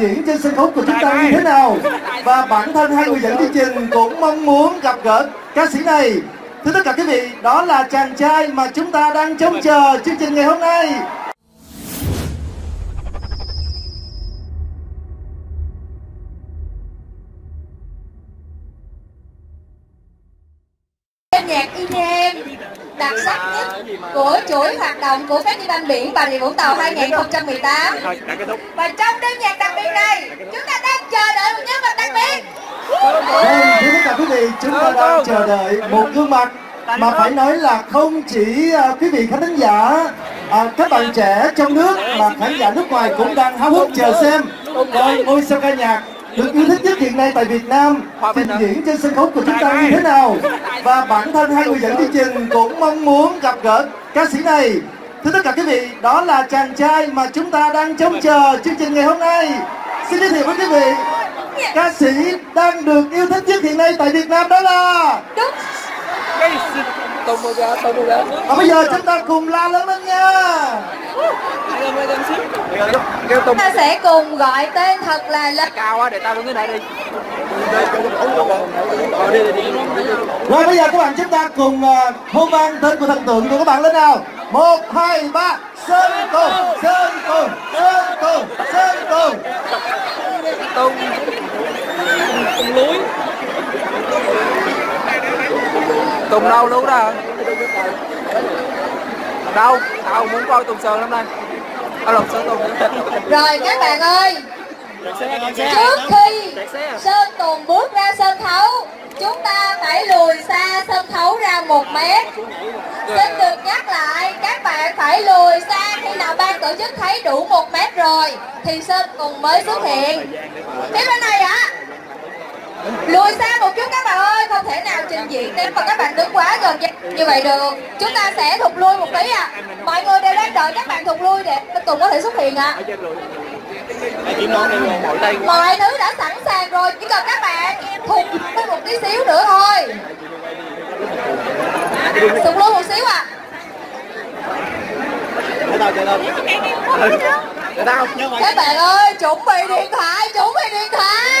diễn trên sân khấu của chúng ta như thế nào. Và bản thân hai người dẫn chương trình cũng mong muốn gặp gỡ ca sĩ này. Thưa tất cả quý vị, đó là chàng trai mà chúng ta đang trông chờ chương trình ngày hôm nay. Nhạc IDM đặc sắc nhất của chuỗi hoạt động của Festival Biển Bà Rịa Vũng Tàu 2018. Và trong đêm nhạc đặc biệt này, chúng ta đang chờ đợi một nhân vật đặc biệt. Thưa tất cả quý vị, chúng ta đang chờ đợi một gương mặt mà phải nói là không chỉ quý vị khán giả, các bạn trẻ trong nước mà khán giả nước ngoài cũng đang háo hức chờ xem. Rồi ngôi sao ca nhạc được yêu thích nhất hiện nay tại Việt Nam trình diễn trên sân khấu của chúng ta như thế nào. Và bản thân hai người dẫn chương trình cũng mong muốn gặp gỡ ca sĩ này. Thưa tất cả quý vị, đó là chàng trai mà chúng ta đang trông chờ chương trình ngày hôm nay. Xin giới thiệu với quý vị, ca sĩ đang được yêu thích nhất hiện nay tại Việt Nam đó là... Và bây giờ chúng ta cùng la lớn lên nha. Chúng ta sẽ cùng gọi tên thật là lên cao quá, để tao đứng cái này đi. Rồi bây giờ các bạn, chúng ta cùng hô vang tên của thần tượng của các bạn lên nào. 1, 2, 3. Sơn Tùng, Sơn Tùng, Sơn Tùng, Sơn Tùng. Tùng Tùng lưới Tùng đâu luôn đó. Đâu, tao muốn coi Tùng Sơn lắm đây. Sơn Tùng. Rồi các bạn ơi, trước khi Sơn Tùng bước ra sân khấu, chúng ta phải lùi xa sân khấu ra 1 mét. Xin được nhắc lại, các bạn phải lùi xa. Khi nào ban tổ chức thấy đủ 1 mét rồi thì Sơn Tùng mới xuất hiện. Tiếp bên này ạ. Lùi xa một chút các bạn ơi, không thể nào trình diễn nếu mà các bạn đứng quá gần như vậy được. Chúng ta sẽ thụt lui một tí ạ. Mọi người đều đang đợi các bạn thụt lui để Tùng có thể xuất hiện ạ. Mọi thứ đã sẵn sàng rồi, chỉ cần các bạn thụt lui một tí xíu nữa thôi. Thụt lui một xíu ạ. Các bạn ơi, chuẩn bị điện thoại, chuẩn bị điện thoại.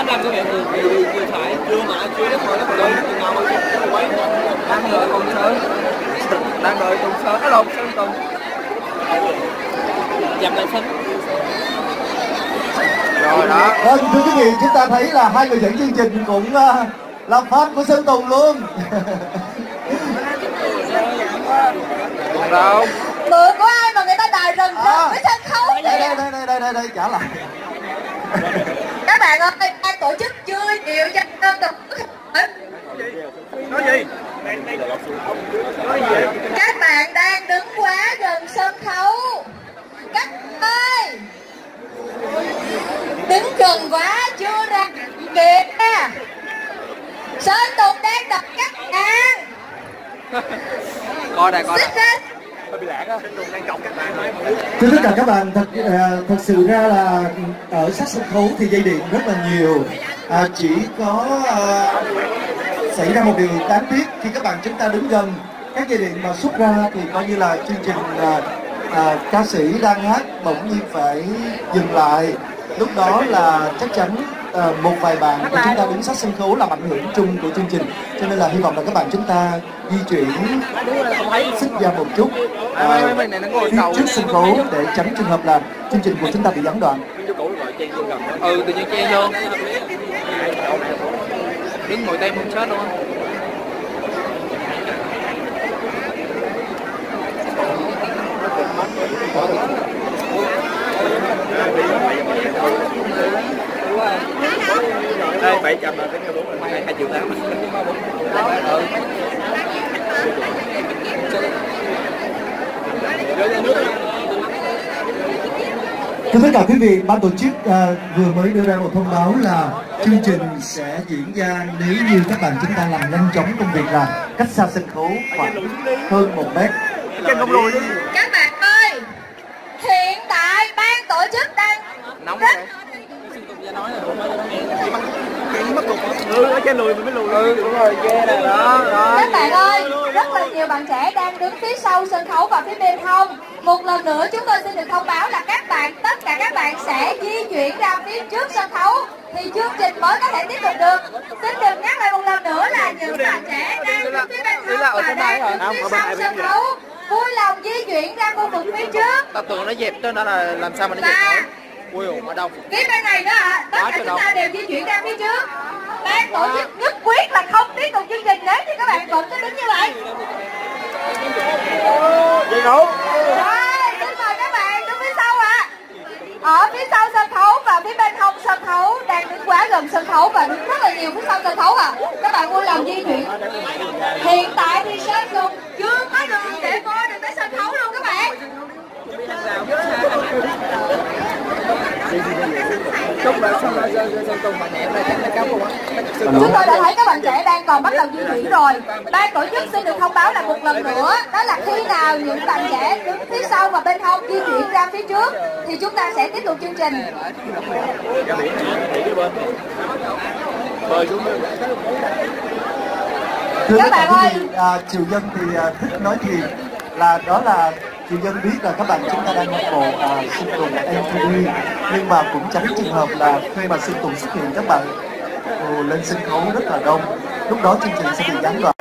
Làm cái điện thoại chưa mà chưa đến rồi, nó đang đợi Tùng Sơn, đang đợi Tùng Sơn, nó lộn Sơn Tùng, dầm lại sân. Rồi đó. Vâng, thưa quý vị, chúng ta thấy là hai người dẫn chương trình cũng làm pháp của Sơn Tùng luôn. Đâu? Mượn của ai mà người ta đài rần rần với sân khấu? Đây, trả lại. Các bạn ơi, ban tổ chức chưa điều cho Sơn Tùng. Nói gì? Các bạn đang đứng quá gần sân khấu. Các bạn ơi, đứng gần quá chưa ra kịp nha. Sơn Tùng đang đập các bạn. Coi đây. Thưa tất cả các bạn, thật sự ra là ở sát sân khấu thì dây điện rất là nhiều. Chỉ có xảy ra một điều đáng tiếc khi các bạn chúng ta đứng gần, các dây điện mà xuất ra thì coi như là chương trình ca sĩ đang hát bỗng nhiên phải dừng lại. Lúc đó là chắc chắn một vài bạn của chúng ta đứng sát sân khấu làm ảnh hưởng chung của chương trình, cho nên là hy vọng là các bạn chúng ta di chuyển xích ra một chút trước sân khấu để tránh trường hợp là chương trình của chúng ta bị gián đoạn. Tự nhiên chen vô đứng ngồi tem không chết luôn. Đây 700 là tính 2,8 triệu. Thưa tất cả quý vị, ban tổ chức vừa mới đưa ra một thông báo là chương trình sẽ diễn ra nếu như các bạn chúng ta làm nhanh chóng công việc là cách xa sân khấu khoảng hơn 1 mét. Các bạn ơi, hiện tại ban tổ chức đang rất... Các bạn ơi, rất là nhiều bạn trẻ đang đứng phía sau sân khấu và phía bên hông. Một lần nữa chúng tôi xin được thông báo là các bạn, tất cả các bạn sẽ di chuyển ra phía trước sân khấu thì chương trình mới có thể tiếp tục được. Xin đừng nhắc lại một lần nữa là những bạn trẻ đang đứng phía bên hông và đang đứng phía sau sân khấu vui lòng di chuyển ra khu vực phía trước. Tao tưởng nó dẹp trên đó là làm sao mà nó dẹp. Cái bên này đó ạ, tất cả chúng ta đều di chuyển ra phía trước. Ban tổ chức nhất quyết là không tiếp tục chương trình nếu như các bạn còn cứ đứng như vậy. Rồi, xin mời các bạn đứng phía sau ạ. Ở phía sau sân khấu và phía bên hông sân khấu đang đứng quá gần sân khấu và đứng rất là nhiều phía sau sân khấu ạ. Các bạn vui lòng di chuyển. Hiện tại thì Sơn Tùng chưa có đường để vô được tới sân khấu luôn các bạn. Chúng tôi đã thấy các bạn trẻ đang còn bắt đầu di chuyển rồi. Ban tổ chức xin được thông báo là một lần nữa, đó là khi nào những bạn trẻ đứng phía sau và bên hông di chuyển ra phía trước thì chúng ta sẽ tiếp tục chương trình. Các bạn ơi, triều dân thì thích nói gì là đó là thì dân biết là các bạn chúng ta đang ngưỡng mộ Sơn Tùng MTV, nhưng mà cũng tránh trường hợp là khi mà Sơn Tùng xuất hiện các bạn lên sân khấu rất là đông, lúc đó chương trình sẽ bị gián đoạn.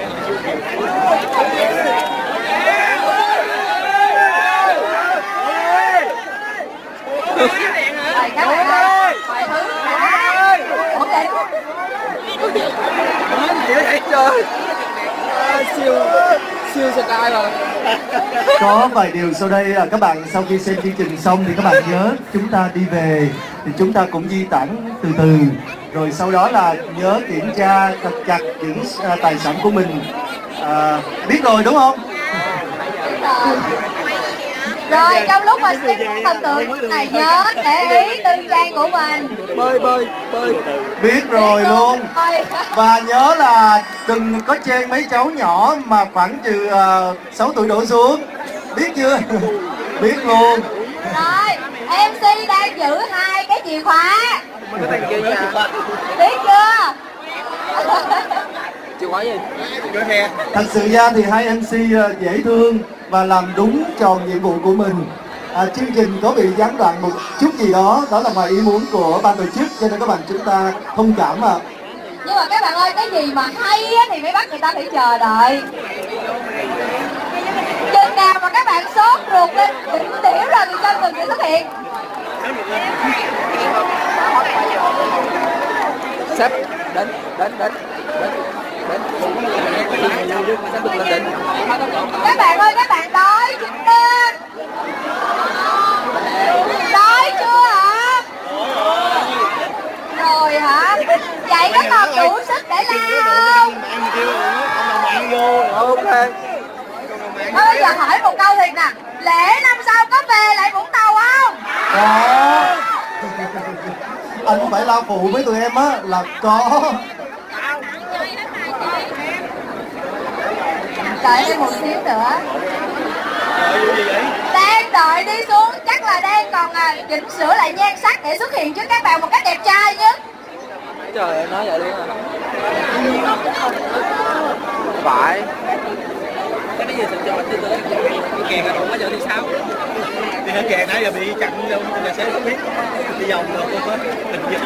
Có vài điều sau đây là các bạn sau khi xem chương trình xong thì các bạn nhớ chúng ta đi về thì chúng ta cũng di tản từ từ. Rồi sau đó là nhớ kiểm tra thật chặt những tài sản của mình. Biết rồi đúng không? Rồi trong lúc mà xem thần tượng này nhớ để ý tư trang của mình. Bơi. Biết rồi luôn. Và nhớ là đừng có chê mấy cháu nhỏ mà khoảng từ 6 tuổi đổ xuống. Biết chưa? Biết luôn. Rồi, MC đang giữ 2 cái chìa khóa. Biết chưa? Chìa khóa gì? Thật sự ra thì hai MC dễ thương và làm đúng tròn nhiệm vụ của mình. Chương trình có bị gián đoạn một chút gì đó, đó là ngoài ý muốn của ban tổ chức, cho nên các bạn chúng ta thông cảm mà. Nhưng mà các bạn ơi, cái gì mà hay á, thì mới bắt người ta phải chờ đợi. Chừng nào mà các bạn sốt ruột lên đỉnh tiểu rồi thì Sơn Tùng sẽ xuất hiện. Sắp đến. Các bạn ơi, các bạn đói chưa? Đói chưa hả? Rồi hả? Vậy có còn đủ sức để lao không? Thôi bây giờ hỏi một câu thiệt nè, lễ năm sau có về lại Vũng Tàu không? Anh phải lao phụ với tụi em á là có. Đợi thêm một xíu nữa. Đang đợi đi xuống. Chắc là đang còn chỉnh sửa lại nhan sắc để xuất hiện trước các bạn một cách đẹp trai nhất. Trời ơi, nói vậy đi mà. Phải. Cái bây giờ sẽ cho tư tưởng. Cái kèn là không có giờ đi sao. Thì cái kèn nãy giờ bị chặn đâu. Nhà xe không biết. Đi vòng rồi không có tình dữ.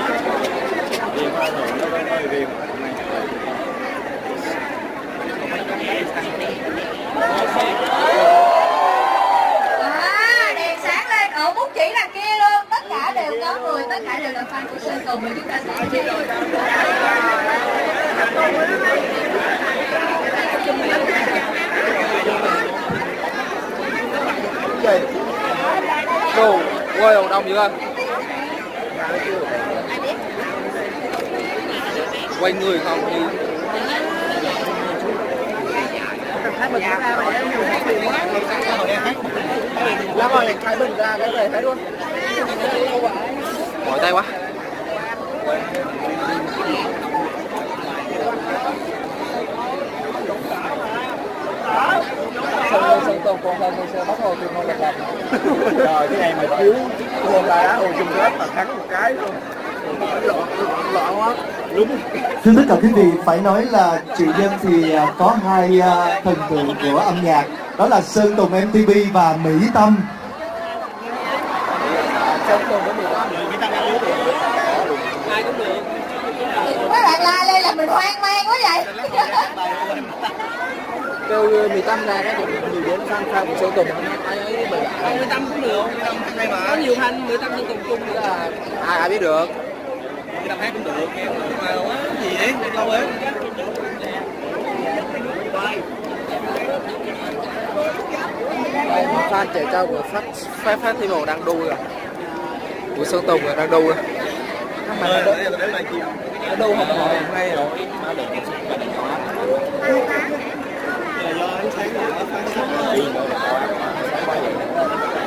Đèn sáng lên ở bút chỉ đằng kia luôn. Tất cả đều có người, tất cả đều là fan của Sơn Tùng. Chúng ta sẽ đi rồi. Đồ, quay hồng đông dữ anh. Quay người không như lắm rồi, thái bình ra cái về thái luôn. Mỏi tay quá. Sơn Tùng còn hơn sơ bắt hồ chung là đẹp. Rồi cái này mà chiếu luôn là hồ chung hết mà thắng một cái luôn. Loạn quá. Đúng. Thưa tất cả quý vị, phải nói là chị Dân thì có hai thần tượng của âm nhạc, đó là Sơn Tùng MTV và Mỹ Tâm. Mấy bạn la lên là mình hoang mang quá vậy. Kêu Mỹ Tâm ra các bạn nhiều đến fan fan của Sơn Tùng. Ai Mỹ Tâm cũng được, có nhiều thanh Mỹ Tâm Sơn Tùng chung là ai biết được. Mỹ Tâm hát cũng được, nghe cũng quá gì đấy, lâu ấy. Fan trẻ trao của Festival đang đu rồi, của Sơn Tùng đang đu rồi. Nó đu học hỏi ngay rồi.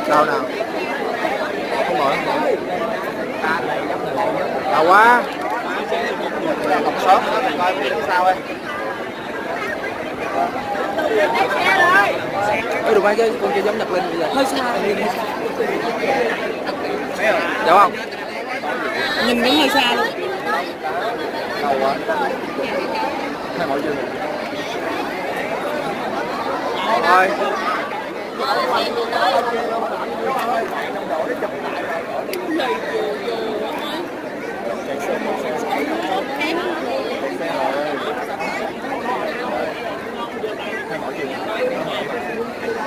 Đâu nào? Không nổi, không nổi. Đau quá. Học sớm nữa, coi sao đây. Ê đừng ai chơi con chơi giống Nhật Linh bây giờ. Hơi xa. Đúng không? Nhìn nó hơi xa luôn. Đau quá. Hay mỏi chân. Thôi.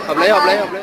Hợp lý.